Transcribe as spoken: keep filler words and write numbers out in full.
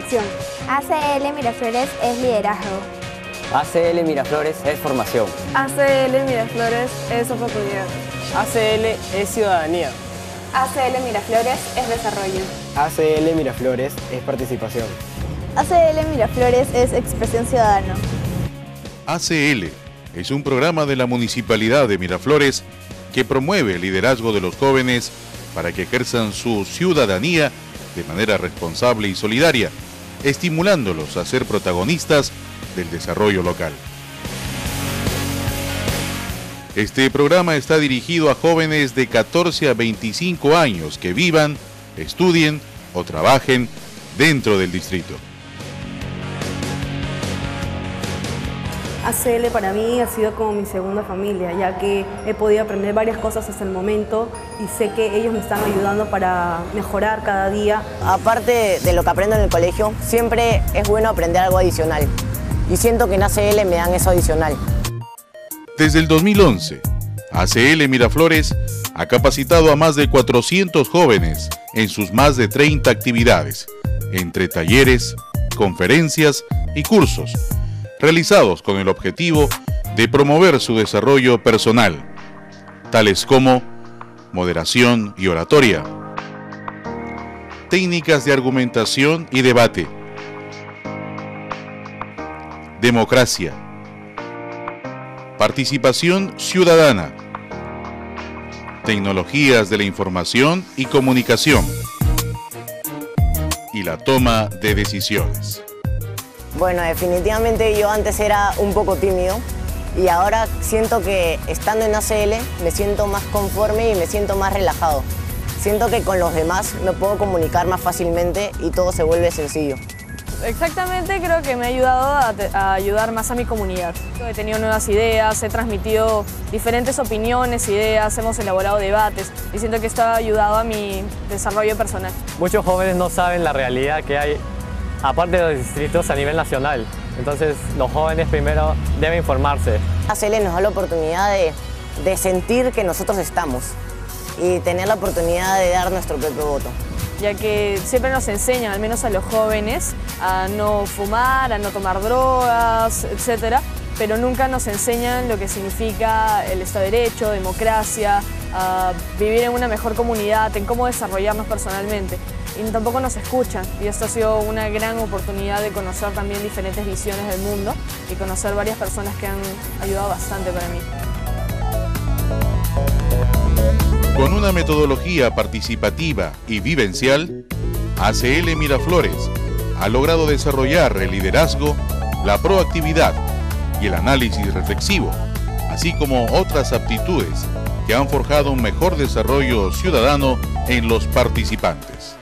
conexión. A C L Miraflores es liderazgo. A C L Miraflores es formación. A C L Miraflores es oportunidad. A C L es ciudadanía. A C L Miraflores es desarrollo. A C L Miraflores es participación. A C L Miraflores es expresión ciudadana. A C L es un programa de la Municipalidad de Miraflores que promueve el liderazgo de los jóvenes para que ejerzan su ciudadanía de manera responsable y solidaria, estimulándolos a ser protagonistas del desarrollo local. Este programa está dirigido a jóvenes de catorce a veinticinco años que vivan, estudien o trabajen dentro del distrito. A C L para mí ha sido como mi segunda familia, ya que he podido aprender varias cosas hasta el momento y sé que ellos me están ayudando para mejorar cada día. Aparte de lo que aprendo en el colegio, siempre es bueno aprender algo adicional y siento que en A C L me dan eso adicional. Desde el dos mil once, A C L Miraflores ha capacitado a más de cuatrocientos jóvenes en sus más de treinta actividades, entre talleres, conferencias y cursos, realizados con el objetivo de promover su desarrollo personal, tales como moderación y oratoria, técnicas de argumentación y debate, democracia, participación ciudadana, tecnologías de la información y comunicación y la toma de decisiones. Bueno, definitivamente yo antes era un poco tímido y ahora siento que estando en A C L me siento más conforme y me siento más relajado. Siento que con los demás me puedo comunicar más fácilmente y todo se vuelve sencillo. Exactamente, creo que me ha ayudado a, a ayudar más a mi comunidad. He tenido nuevas ideas, he transmitido diferentes opiniones, ideas, hemos elaborado debates y siento que esto ha ayudado a mi desarrollo personal. Muchos jóvenes no saben la realidad que hay aparte de los distritos a nivel nacional, entonces los jóvenes primero deben informarse. A C L nos da la oportunidad de, de sentir que nosotros estamos y tener la oportunidad de dar nuestro propio voto. Ya que siempre nos enseñan, al menos a los jóvenes, a no fumar, a no tomar drogas, etcétera, pero nunca nos enseñan lo que significa el Estado de Derecho, democracia, a vivir en una mejor comunidad, en cómo desarrollarnos personalmente. Y tampoco nos escuchan, y esto ha sido una gran oportunidad de conocer también diferentes visiones del mundo y conocer varias personas que han ayudado bastante para mí. Con una metodología participativa y vivencial, A C L Miraflores ha logrado desarrollar el liderazgo, la proactividad y el análisis reflexivo, así como otras aptitudes que han forjado un mejor desarrollo ciudadano en los participantes.